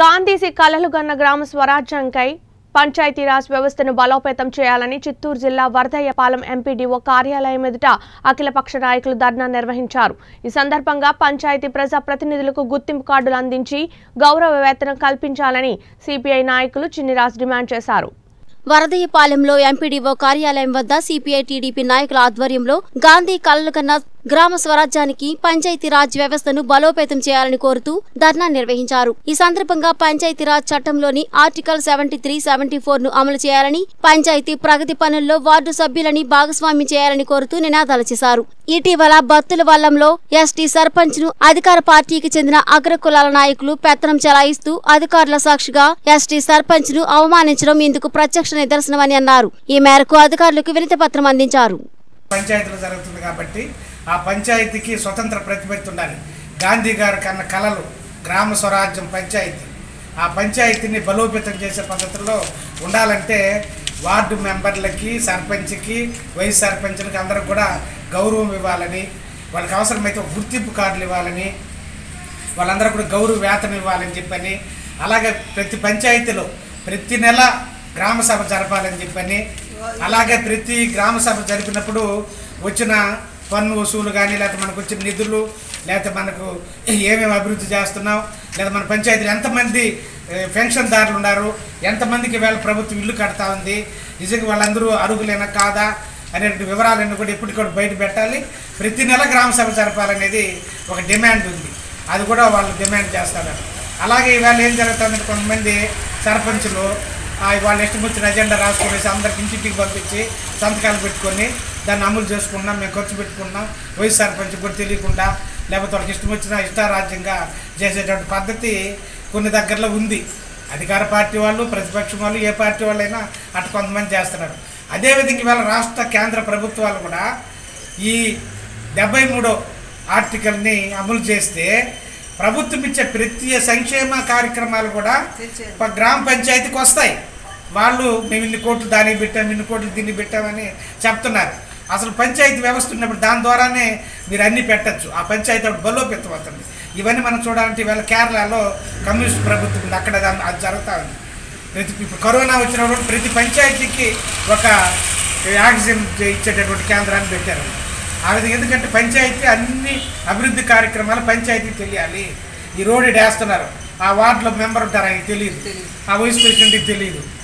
గాంధీజీ కలలు గన్న గ్రామ స్వరాజ్యంకై పంచాయతీ రాజ్ వ్యవస్థను బలోపేతం చేయాలని చిత్తూరు జిల్లా వరదయ్యపాలెం ఎంపీడీఓ కార్యాలయం ఎదుట అఖిలపక్ష నాయకులు ధర్నా నిర్వహించారు. ఈ సందర్భంగా పంచాయతీ ప్రజా ప్రతినిధులకు గుర్తింపు కార్డులు అందించి గౌరవ వేతనం కల్పించాలని సిపిఐ నాయకులు చిన్నిరాజ్ డిమాండ్ చేశారు. వరదయ్యపాలెంలో ఎంపీడీఓ కార్యాలయం వద్ద సిపిఐ టీడీపీ నాయకుల ఆధ్వర్యంలో గాంధీ కలలు కన్న గ్రామ స్వరాజ్యానికి పంచాయతీరాజ్ వ్యవస్థను బలోపేతం చేయాలని కోరుతూ ధర్నా నిర్వహించారు. ఈ సందర్భంగా పంచాయతీరాజ్ చట్టంలోని ఆర్టికల్ 73, 74 ను అమలు చేయాలని, పంచాయతీ ప్రగతి పనుల్లో వార్డు సభ్యులని భాగస్వామ్యం చేయాలని కోరుతూ నినాదాలు చేశారు. ఇటీవల బత్తులవల్లంలో ఎస్టీ సర్పంచ్ ను అధికార పార్టీకి చెందిన అగ్రకులాల నాయకులు పెత్తనం చెలాయిస్తూ అధికారుల సాక్షిగా ఎస్టీ సర్పంచ్ ను అవమానించడం ఇందుకు ప్రత్యక్ష నిదర్శనమని అన్నారు. ఈ మేరకు అధికారులకు వినతి పత్రం అందించారు. పంచాయతీలు జరుగుతుంది కాబట్టి ఆ పంచాయతీకి స్వతంత్ర ప్రతిపత్తి ఉండాలి. గాంధీ గారు కన్న కళలు గ్రామ స్వరాజ్యం పంచాయతీ. ఆ పంచాయతీని బలోపేతం చేసే పద్ధతిలో ఉండాలంటే వార్డు మెంబర్లకి, సర్పంచ్కి, వైస్ సర్పంచ్లకి అందరూ కూడా గౌరవం ఇవ్వాలని, వాళ్ళకి అవసరమైతే గుర్తింపు కార్డులు ఇవ్వాలని, వాళ్ళందరూ కూడా గౌరవ వేతనం ఇవ్వాలని చెప్పని, అలాగే ప్రతి పంచాయతీలో ప్రతి నెల గ్రామ సభ జరపాలని చెప్పని, అలాగే ప్రతి గ్రామ సభ జరిపినప్పుడు వచ్చిన పన్ను వసూలు కానీ, లేకపోతే మనకు వచ్చిన నిధులు, లేకపోతే మనకు ఏమేమి అభివృద్ధి చేస్తున్నాం, లేదా మన పంచాయతీలు ఎంతమంది పెన్షన్దారులు ఉన్నారు, ఎంతమందికి వేళ ప్రభుత్వం ఇల్లు కడతా ఉంది, నిజంగా వాళ్ళందరూ అర్హులేనా కాదా అనేటువంటి వివరాలన్నీ కూడా ఎప్పటికప్పుడు బయట పెట్టాలి. ప్రతి నెల గ్రామ సభ జరపాలనేది ఒక డిమాండ్ ఉంది, అది కూడా వాళ్ళు డిమాండ్ చేస్తారు. అలాగే ఇవాళ ఏం జరుగుతుందంటే కొంతమంది సర్పంచులు వాళ్ళు ఇష్టం వచ్చిన ఎజెండా రాసుకునేసి అందరికి ఇంటింటికి పంపించి సంతకాలు పెట్టుకొని దాన్ని అమలు చేసుకున్నాం, మేము ఖర్చు పెట్టుకున్నాం, వైస్ సర్పంచ్ కూడా తెలియకుండా, లేకపోతే వాళ్ళకి ఇష్టం వచ్చిన ఇష్టారాజ్యంగా చేసేటువంటి పద్ధతి కొన్ని దగ్గరలో ఉంది. అధికార పార్టీ వాళ్ళు, ప్రతిపక్షం వాళ్ళు, ఏ పార్టీ వాళ్ళైనా అటు కొంతమంది చేస్తున్నారు. అదేవిధంగా ఇవాళ రాష్ట్ర కేంద్ర ప్రభుత్వాలు కూడా ఈ 73వ ఆర్టికల్ని అమలు చేస్తే ప్రభుత్వం ఇచ్చే ప్రతి సంక్షేమ కార్యక్రమాలు కూడా గ్రామ పంచాయతీకి వస్తాయి. వాళ్ళు మేము ఇన్ని కోట్లు దానికి పెట్టాం, ఇన్ని కోట్లు దీన్ని పెట్టామని చెప్తున్నారు. అసలు పంచాయతీ వ్యవస్థ ఉన్నప్పుడు దాని ద్వారానే మీరు అన్నీ పెట్టచ్చు, ఆ పంచాయతీ అప్పుడు బలోపేతం అవుతుంది. ఇవన్నీ మనం చూడాలంటే ఇవాళ కేరళలో కమ్యూనిస్ట్ ప్రభుత్వం ఉంది, అక్కడ అది జరుగుతూ ఉంది. ఇప్పుడు కరోనా వచ్చినప్పుడు ప్రతి పంచాయతీకి ఒక వ్యాక్సిన్ ఇచ్చేటటువంటి కేంద్రాన్ని పెట్టారు. ఆ విధంగా ఎందుకంటే పంచాయతీ అన్ని అభివృద్ధి కార్యక్రమాలు పంచాయతీ తెలియాలి. ఈ రోడ్డు వేస్తున్నారు, ఆ వార్డులో మెంబర్ ఉంటారు, ఆయనకి తెలియదు, ఆ వైస్ ప్రెసిడెంట్కి తెలియదు,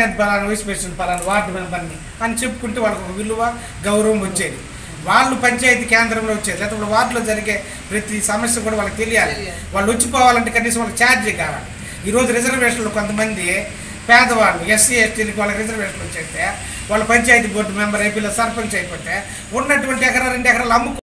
నేను పలానా వైస్ ప్రెసిడెంట్, పలానా వార్డు మెంబర్ని అని చెప్పుకుంటే వాళ్ళకు ఒక విలువ గౌరవం వచ్చేది, వాళ్ళు పంచాయతీ కేంద్రంలో వచ్చేది. లేకపోతే ఇప్పుడు వార్డులో జరిగే ప్రతి సమస్య కూడా వాళ్ళకి తెలియాలి. వాళ్ళు వచ్చిపోవాలంటే కనీసం వాళ్ళకి ఛార్జీ కావాలి. ఈరోజు రిజర్వేషన్లు కొంతమంది పేదవాళ్ళు, ఎస్సీ ఎస్టీలకు వాళ్ళకి రిజర్వేషన్లు వచ్చేస్తే వాళ్ళు పంచాయతీ బోర్డు మెంబర్ అయిపోయి సర్పంచ్ అయిపోతే ఉన్నటువంటి ఎకరా 2 ఎకరాలు అమ్ముకు